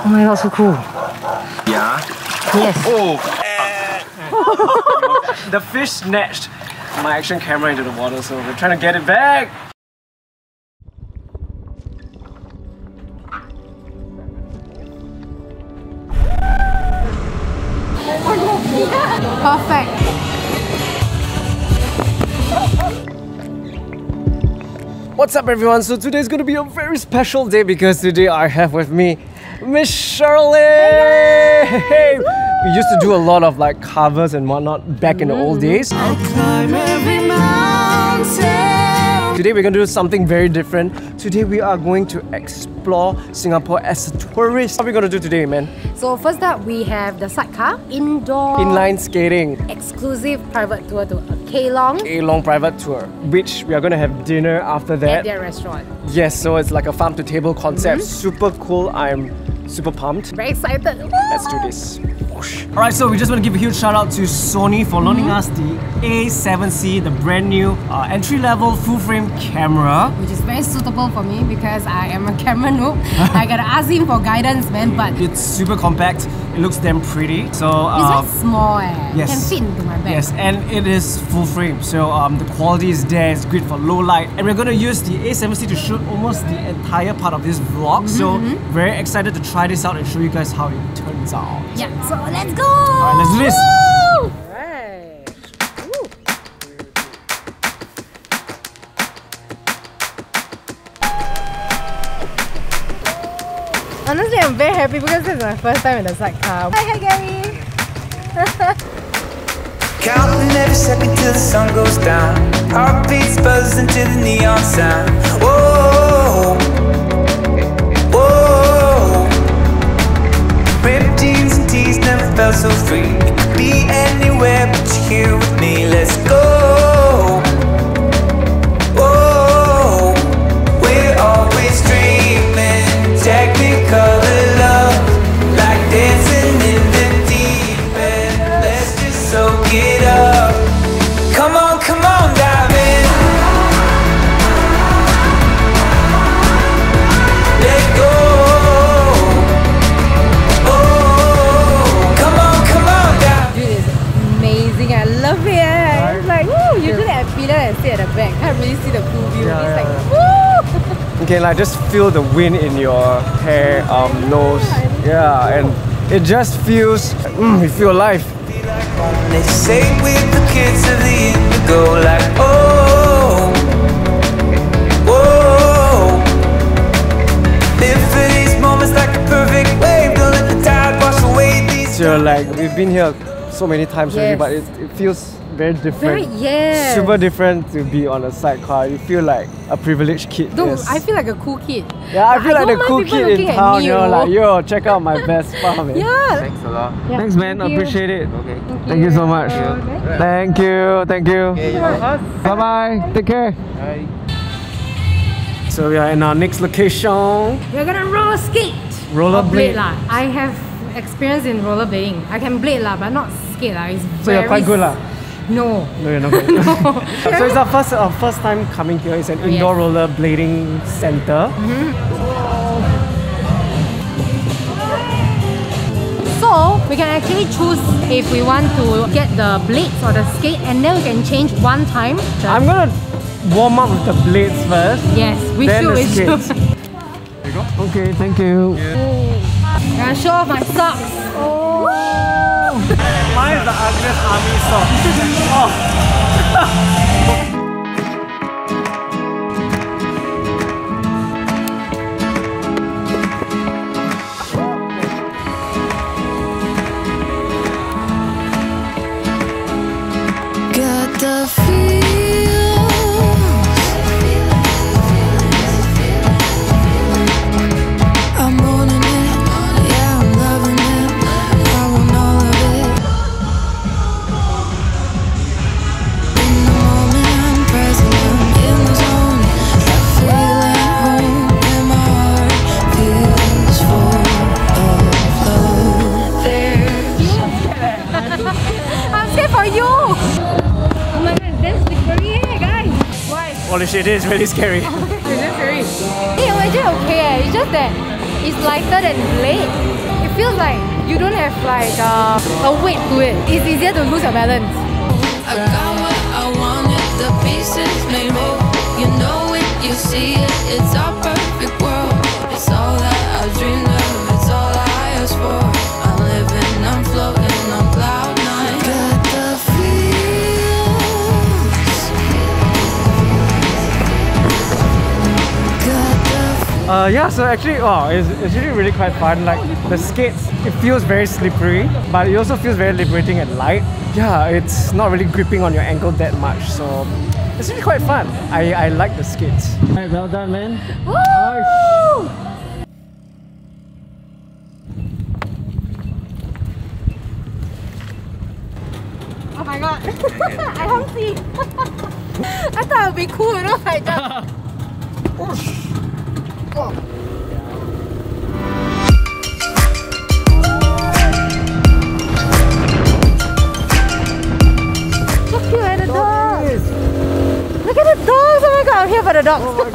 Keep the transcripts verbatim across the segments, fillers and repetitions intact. Oh my god, so cool. Yeah? Yes. Oh! oh. The fish snatched my action camera into the water, so we're trying to get it back. Perfect. What's up everyone? So today's gonna be a very special day because today I have with me Miss Sherly! Hey! We used to do a lot of like covers and whatnot back in the old days. I'll climb every mountain. Today we're gonna do something very different. Today we are going to explore Singapore as a tourist. What are we gonna do today, man? So first up, we have the sidecar, indoor inline skating, exclusive private tour to Kelong. Kelong private tour, which we are going to have dinner after that. At their restaurant. Yes, so it's like a farm to table concept. Mm-hmm. Super cool. I'm super pumped. Very excited. Let's do this. Alright, so we just want to give a huge shout out to Sony for loaning mm-hmm. us the A seven C, the brand new uh, entry-level full-frame camera. Which is very suitable for me because I am a camera noob. I gotta ask him for guidance, man, but... It's super compact, it looks damn pretty. So uh, it's very small, eh? Yes. It can fit into my bag. Yes, and it is full-frame, so um, the quality is there, it's great for low light. And we're gonna use the A seven C to shoot almost the entire part of this vlog, mm-hmm. so very excited to try this out and show you guys how it turns out. Yeah, so let's go! Alright, let's do this! Woo! Alright! Honestly, I'm very happy because this is my first time in the sidecar. Hi, hi Gary! Counting every second till the sun goes down. Heartbeats buzzing to the neon sound. Whoa! Never felt so free. You could be anywhere, but you're here with me. Let's go. Oh, we're always dreaming. Technicolor love, like dancing in the deep end. Let's just soak it up. Come on, come on, dive in. Let go. And stay at the back, can't really see the full view. Yeah, it's like, woo! You can like just feel the wind in your hair, um, nose. Yeah, and it just feels, mm, you feel alive. They say with the kids of the indigo, like, oh, whoa. Live for these moments like a perfect wave, don't let the tide wash away these. So, like, we've been here so many times yes. already, but it, it feels very different. Very, yes. Super different to be on a sidecar. You feel like a privileged kid. Dude, yes. I feel like a cool kid. Yeah, I feel I like the cool kid in town. You know, like, yo, check out my best farm. Yeah. Thanks a lot. Yeah. Thanks, man. Thank appreciate it. Okay. Thank, Thank, you. Thank you so much. Okay. Thank you. Thank you. Okay, yeah. Bye bye. Take care. Bye. So we are in our next location. We're gonna roller skate. Roller blade. blade la. I have experience in rollerblading. I can blade la, but not skate la. It's so very you're quite good la. No. No, you're not good. No. So it's our first, our first time coming here. It's an indoor yes. roller blading center. Mm-hmm. So we can actually choose if we want to get the blades or the skate, and then we can change one time. The I'm gonna warm up with the blades first. Yes, we then should. The skates. We should. There you go. Okay, thank you. I'm gonna show off my socks. Oh. Mine is the ugliest army song. Oh. Got the feels. I'm on it. Holy shit, it is really scary. It's really scary. Hey, we're just okay. It's just that it's lighter than blade. feels like you don't have like uh, a weight to it. It's easier to lose your balance. I got what I wanted, the pieces made whole. You know it, you see it, it's our perfect world. It's all that I dreamed of, it's all I asked for. I'm living, I'm floating on cloud nine. Got the feels. Got the feels. Uh, yeah, so actually, oh, it's, it's really, really quite fun. Like, the skates, it feels very slippery, but it also feels very liberating and light. Yeah, it's not really gripping on your ankle that much, so it's really quite fun. I, I like the skates. Alright, well done, man. Woo! Nice. Oh my god, I don't see. I thought it would be cool, you know, like that. Oh. Here for the dogs. Oh my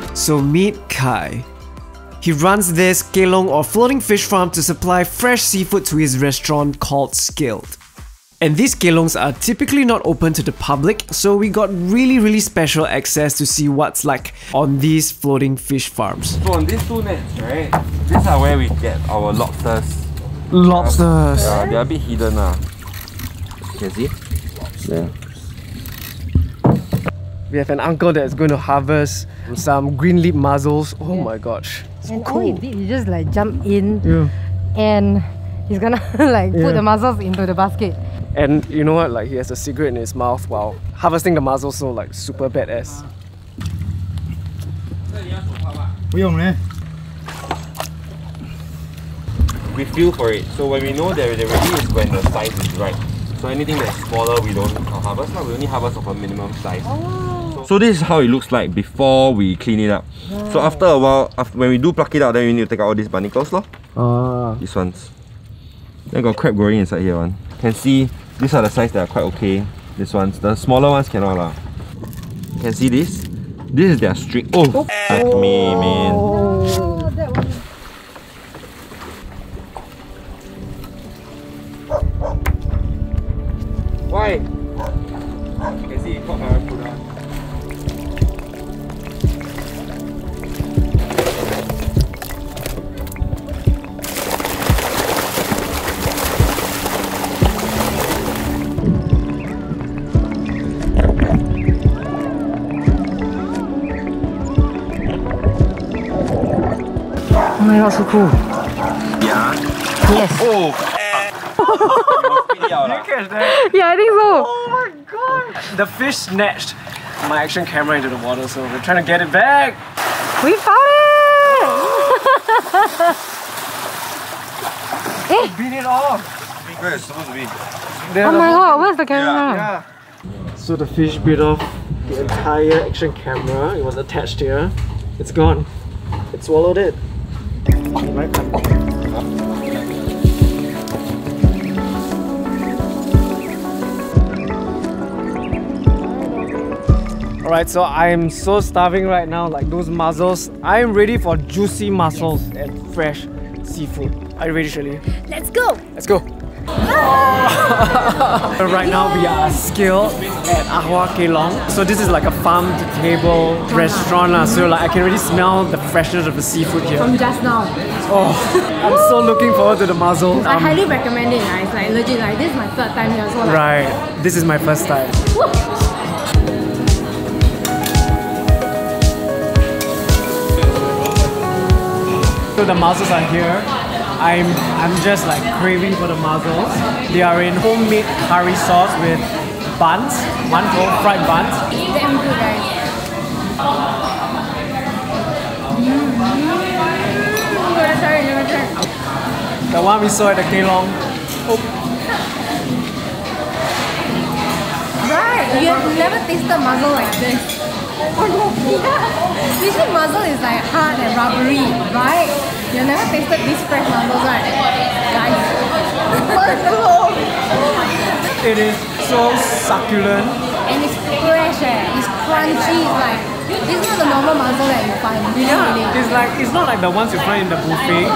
gosh. So meet Kai. He runs this Kelong or floating fish farm to supply fresh seafood to his restaurant called Scaled. And these kelongs are typically not open to the public, so we got really really special access to see what's like on these floating fish farms. So on these two nets, right, these are where we get our lobsters. Lobsters? Yeah, they're a bit hidden now. You can see? Yeah. We have an uncle that's going to harvest some green lip mussels. Oh yeah. My gosh, it's and cool. All he did, he just like jump in, yeah. And he's gonna like yeah. Put the mussels into the basket. And you know what, like he has a cigarette in his mouth while harvesting the mussels, so like super badass. We feel for it, so when we know that the ready is when the size is right. So anything that's smaller we don't harvest, we only harvest of a minimum size. Oh. So this is how it looks like before we clean it up. Wow. So after a while, after, when we do pluck it out, then we need to take out all these barnacles. Ah. These ones. Then got crab growing inside here. One. Can see these are the size that are quite okay. This ones, the smaller ones cannot lah. Can see this? This is their string. Oh, oh. F me, man. No, that one. Why? You can see it caught my food on. That's so cool. Yeah. Yes. Oh. Did you catch that? Yeah, I think so. Oh my god. The fish snatched my action camera into the water, so we're trying to get it back. We found it. Hey. We beat it off. Where it's supposed to be. They're oh my god, where's the camera? Yeah. Yeah. So the fish bit off the entire action camera. It was attached here. It's gone. It swallowed it. Alright, so I'm so starving right now, like those mussels. I'm ready for juicy mussels and fresh seafood. Are you ready, Shirley? Let's go! Let's go! Right now we are Scaled at Ah Hua Kelong. So this is like a farm to table restaurant lah. So like I can already smell the freshness of the seafood here. From just now. Oh, I'm so looking forward to the mussel. Um, I highly recommend it. It's like legit. Like this is my third time here. So like, right. This is my first time. Woo! So the mussels are here. I'm I'm just like craving for the mussels. They are in homemade curry sauce with buns, mantou, fried buns. Damn good, guys. Mm-hmm. The one we saw at the Kelong. Oh. Right, you have never tasted mussel like this. Yeah. Usually mussel is like hard and rubbery, right? You've never tasted these fresh mussels, right? Guys, it is so succulent. And it's fresh, eh? It's crunchy, like it's not the normal mussel that you find. Yeah, really. It's like it's not like the ones you find in the buffet.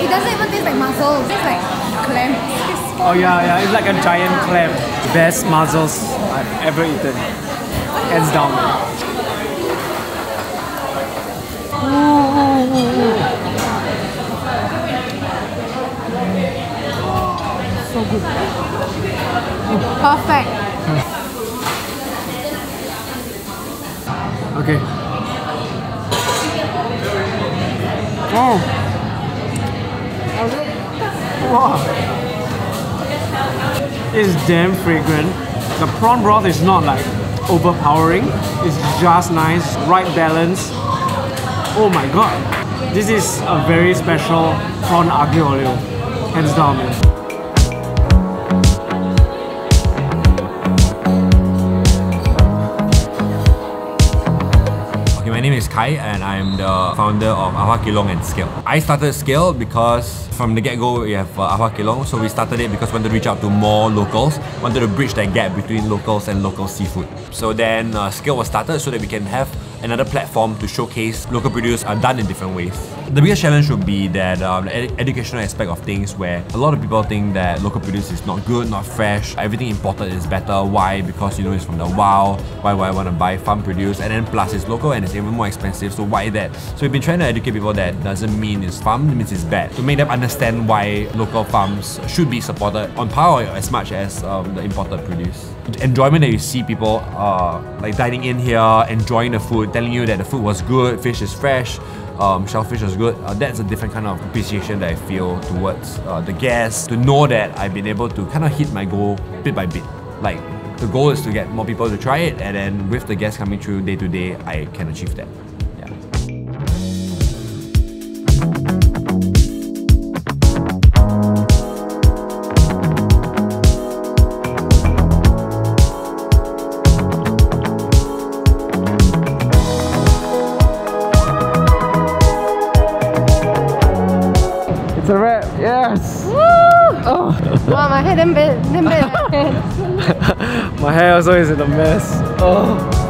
It doesn't even taste like mussels. It's like clam. Oh yeah, yeah, it's like a giant clam. Best mussels I've ever eaten, hands down. Ooh, ooh, ooh. So good. Perfect. Okay. Oh. Wow. It's damn fragrant. The prawn broth is not like overpowering. It's just nice, right balance. Oh my god, this is a very special prawn aglio-olio, hands down, man. Okay, my name is Kai and I'm the founder of Ah Hua Kelong and Scaled. I started Scaled because from the get-go we have Ah Hua Kelong, so we started it because we wanted to reach out to more locals, wanted to bridge that gap between locals and local seafood. So then uh, Scaled was started so that we can have another platform to showcase local produce are done in different ways. The biggest challenge would be that um, the ed educational aspect of things, where a lot of people think that local produce is not good, not fresh, everything imported is better. Why? Because you know it's from the wild. Why would I want to buy farm produce? And then plus it's local and it's even more expensive, so why that? So we've been trying to educate people that doesn't mean it's farm, it means it's bad. To make them understand why local farms should be supported on par or as much as um, the imported produce. The enjoyment that you see people uh, like dining in here, enjoying the food, telling you that the food was good, fish is fresh, um, shellfish was good, uh, that's a different kind of appreciation that I feel towards uh, the guests, to know that I've been able to kind of hit my goal bit by bit. Like, the goal is to get more people to try it, and then with the guests coming through day to day, I can achieve that. It's a wrap, yes! Woo! Oh. Wow, my hair damn bad, damn bad. My hair also is in a mess. Oh.